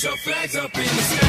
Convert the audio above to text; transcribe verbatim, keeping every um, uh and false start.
Put your flags up in the sky.